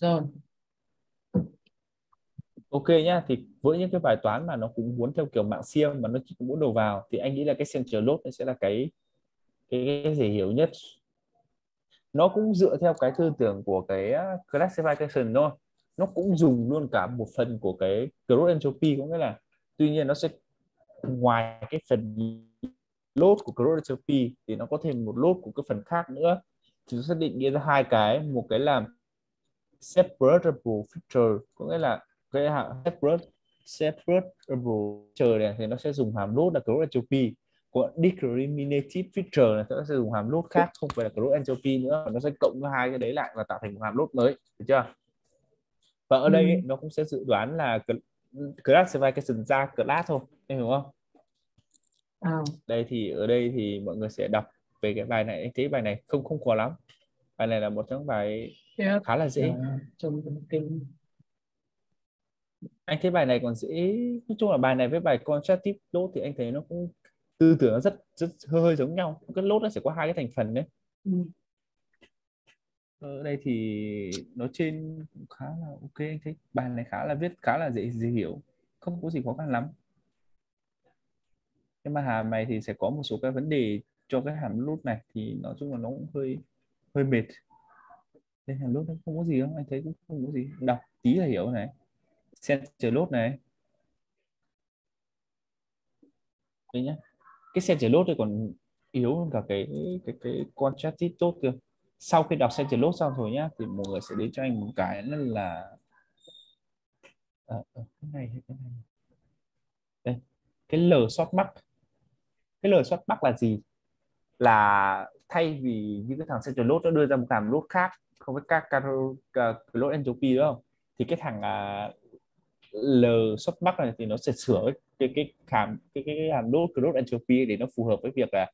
Rồi. Ok nhá, thì với những cái bài toán mà nó cũng muốn theo kiểu mạng xiêm mà nó cũng muốn đầu vào thì anh nghĩ là cái Center Loss nó sẽ là cái dễ hiểu nhất. Nó cũng dựa theo cái tư tưởng của cái classification thôi. Nó cũng dùng luôn cả một phần của cái cross entropy, có nghĩa là tuy nhiên nó sẽ ngoài cái phần load của cross entropy thì nó có thêm một load của cái phần khác nữa. Chúng xác định ra hai cái, một cái là separable feature, có nghĩa là cái hàm separable feature này thì nó sẽ dùng hàm load là cross entropy, của discriminative feature này nó sẽ dùng hàm load khác không phải là cross entropy nữa, nó sẽ cộng hai cái đấy lại và tạo thành một hàm load mới, được chưa? Và ở đây ấy, nó cũng sẽ dự đoán là classification ra class thôi, em hiểu không? Đây thì ở đây thì mọi người sẽ đọc về cái bài này, anh thấy bài này không khó lắm, bài này là một trong bài khá là dễ. Anh thấy bài này còn dễ, nói chung là bài này với bài contrastive load thì anh thấy nó cũng tư tưởng nó rất hơi giống nhau, cái load nó sẽ có hai cái thành phần đấy. Ở đây thì nó trên cũng khá là ok, anh thấy bài này khá là viết khá là dễ hiểu, không có gì khó khăn lắm. Nhưng mà hàm này thì sẽ có một số các vấn đề cho cái hàm load này thì nói chung là nó cũng hơi mệt. Đây hàm load nó không có gì đâu, anh thấy cũng không có gì, đọc tí là hiểu này. Center Loss này. Đây nhá. Cái Center Loss này còn yếu hơn cả cái contrastive load cơ. Sau khi đọc Center Loss xong rồi nhá thì mọi người sẽ đến cho anh một cái nó là cái này hay cái này. Đây, cái L-Softmax. Cái L-Softmax là gì? Là thay vì như cái thằng Center Loss nó đưa ra một hàm load khác không với các load entropy đúng không? Thì cái thằng L-Softmax này thì nó sẽ sửa cái hàm load cross entropy để nó phù hợp với việc là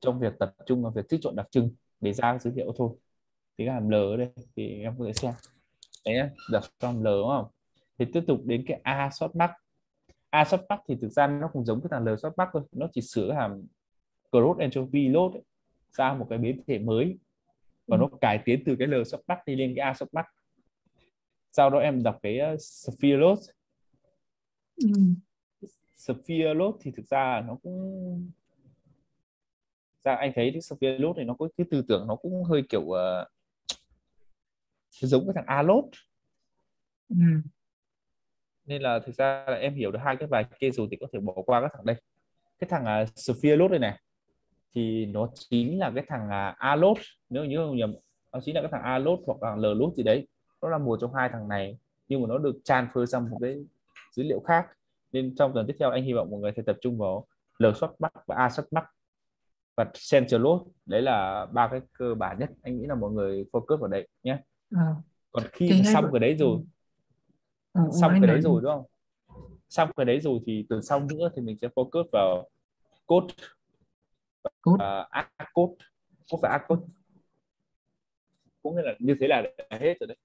trong việc tập trung vào việc tích trộn đặc trưng để ra dữ liệu thôi. Thì cái hàm L ở đây thì em có thể xem. Đấy nhá, đặt trong L đúng không? Thì tiếp tục đến cái A-Softmax. A-Softmax thì thực ra nó cũng giống cái thằng L-Softmax thôi, nó chỉ sửa hàm cross entropy load ấy, ra một cái biến thể mới và nó cải tiến từ cái L-Softmax đi lên cái A-Softmax. Sau đó em đọc cái Sphere Lode. Sphere Lode thì thực ra nó cũng anh thấy cái Sphere Lode này nó có cái tư tưởng nó cũng hơi kiểu giống cái thằng A-Lode. Nên là thực ra là em hiểu được hai cái bài kia rồi thì có thể bỏ qua các thằng đây. Cái thằng Sphere Lode này thì nó chính là cái thằng A-Lode, nếu như không nhầm nó chính là cái thằng A-Lode hoặc là L-Lode gì đấy. Nó là một trong hai thằng này nhưng mà nó được transfer sang một cái dữ liệu khác, nên trong tuần tiếp theo anh hy vọng mọi người sẽ tập trung vào L-Softmax và A-Softmax và Center Loss. Đấy là ba cái cơ bản nhất, anh nghĩ là mọi người focus vào đấy nhé. Còn khi xong cái đấy rồi đúng không, xong cái đấy rồi thì từ sau nữa thì mình sẽ focus vào code và A-Code, cũng như là như thế là hết rồi đấy.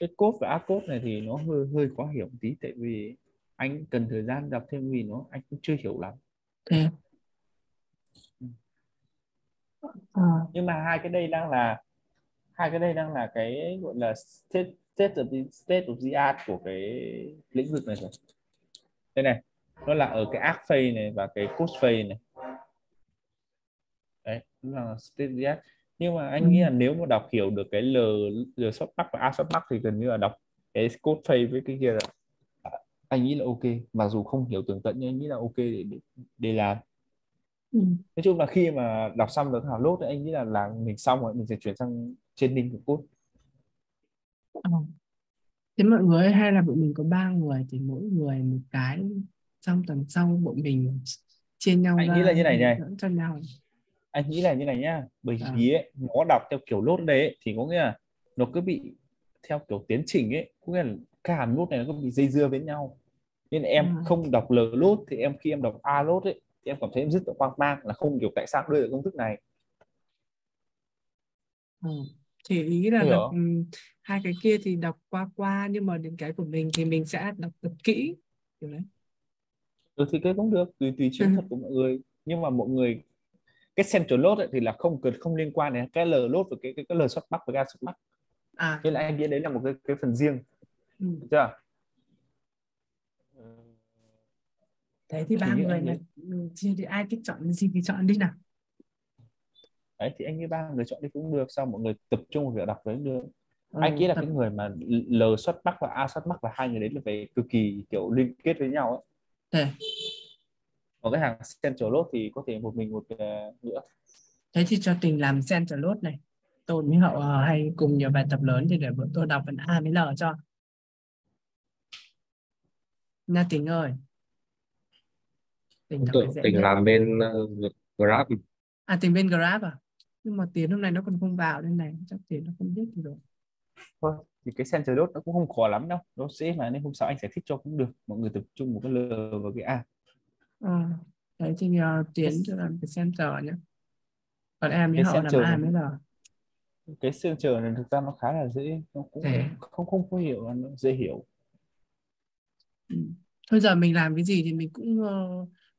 Cái code và A-Code này thì nó hơi khó hiểu một tí, tại vì anh cần thời gian đọc thêm vì nó anh cũng chưa hiểu lắm. Nhưng mà hai cái đây đang là cái gọi là state of the art của cái lĩnh vực này rồi. Đây này, nó là ở cái art phase này và cái code phase này. Đấy, nó là state of the art. Nhưng mà anh nghĩ là nếu mà đọc hiểu được cái L-Softmax và A-Softmax thì gần như là đọc cái code phase với cái kia rồi. Anh nghĩ là ok, mặc dù không hiểu tường tận nhưng anh nghĩ là ok để làm. Nói chung là khi mà đọc xong được hàm load thì anh nghĩ là mình xong rồi, mình sẽ chuyển sang training của code. Thế mọi người hay là bọn mình có 3 người thì mỗi người một cái, xong tuần sau bọn mình chia nhau ra. Anh nghĩ là như này. Cho nhau. Anh nghĩ là như này nhá, bởi vì ấy, nó đọc theo kiểu load đấy ấy, thì có nghĩa là nó cứ bị theo kiểu tiến trình ấy, có nghĩa là cái hàm load này nó cứ bị dây dưa với nhau. Nên em không đọc L-Load thì khi em đọc A-Load ấy thì em cảm thấy em rất hoang mang là không hiểu tại sao đưa được công thức này. Thì ý là đọc hai cái kia thì đọc qua nhưng mà đến cái của mình thì mình sẽ đọc thật kỹ. Kiểu đấy. Thì cái cũng được, tùy chiến thuật của mọi người, nhưng mà mọi người cái Center Loss thì là không liên quan đến cái L-Load và cái L-Softmax và A-Softmax. Thế là anh biết đấy là một cái phần riêng. Được chưa? Thế thì ba người này thì ai thích chọn gì thì chọn đi nào. Đấy thì anh với ba người chọn đi cũng được, sau mọi người tập trung vào việc đọc đấy được. Anh nghĩ là cái người mà L-Softmax và A-Softmax là hai người đấy là về cực kỳ kiểu liên kết với nhau ấy. Thế. Còn cái hàng Center Loss thì có thể một mình một nữa. Thế thì cho Tình làm Center Loss này. Tôn với Hậu hay cùng nhiều bài tập lớn thì để bọn tôi đọc phần A với L cho. Nha Tình ơi. Tình làm bên Grab. À, Tình bên Grab à? Nhưng mà Tiến hôm nay nó còn không vào đây này, chắc Tiến nó không biết gì rồi. Thôi, thì cái Center Loss nó cũng không khó lắm đâu. Nó dễ mà, nên hôm sau anh sẽ thích cho cũng được. Mọi người tập trung một cái L và cái A. À, đấy thì Tiến cho làm cái Center nhé. Còn em với Hậu làm A mới L. Cái Center này thực ra nó khá là dễ. Nó cũng không có hiểu, nó dễ hiểu. Thôi giờ mình làm cái gì thì mình cũng...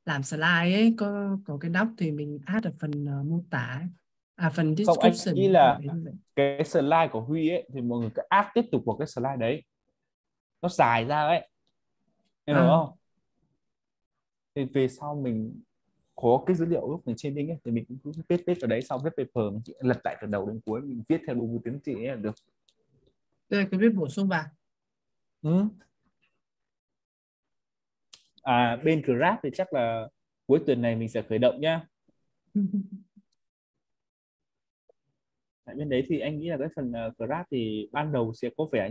làm slide ấy, có cái doc thì mình add ở phần mô tả ấy. À phần description. Không, anh nghĩ là cái slide của Huy ấy thì mọi người cứ add tiếp tục vào cái slide đấy. Nó dài ra ấy. Em hiểu không? Thì về sau mình có cái dữ liệu lúc mình trên đinh ấy thì mình cũng viết vào đấy, sau viết paper mình lật lại từ đầu đến cuối, mình viết theo đúng tiến trị ấy là được. Đây cứ viết bổ sung vào. À, bên Grab thì chắc là cuối tuần này mình sẽ khởi động nhá. Tại bên đấy thì anh nghĩ là cái phần Grab thì ban đầu sẽ có vẻ